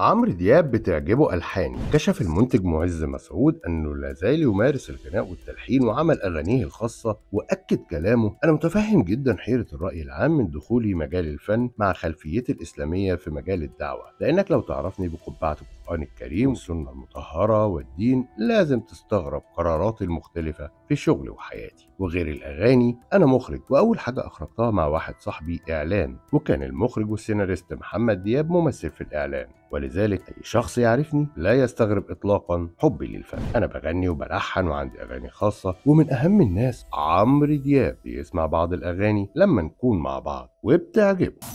عمرو دياب بتعجبه ألحانه. كشف المنتج معز مسعود أنه لا زال يمارس الغناء والتلحين وعمل أغانيه الخاصة وأكد كلامه: أنا متفهم جدا حيرة الرأي العام من دخولي مجال الفن مع خلفيتي الإسلامية في مجال الدعوة، لأنك لو تعرفني بقبعة القرآن الكريم والسنة المطهرة والدين لازم تستغرب قراراتي المختلفة في شغلي وحياتي. وغير الأغاني أنا مخرج، وأول حاجة أخرجتها مع واحد صاحبي إعلان، وكان المخرج والسيناريست محمد دياب ممثل في الإعلان، ولذلك أي شخص يعرفني لا يستغرب إطلاقا حبي للفن. أنا بغني وبلحن وعندي أغاني خاصة، ومن أهم الناس عمرو دياب بيسمع بعض الأغاني لما نكون مع بعض وبتعجبه.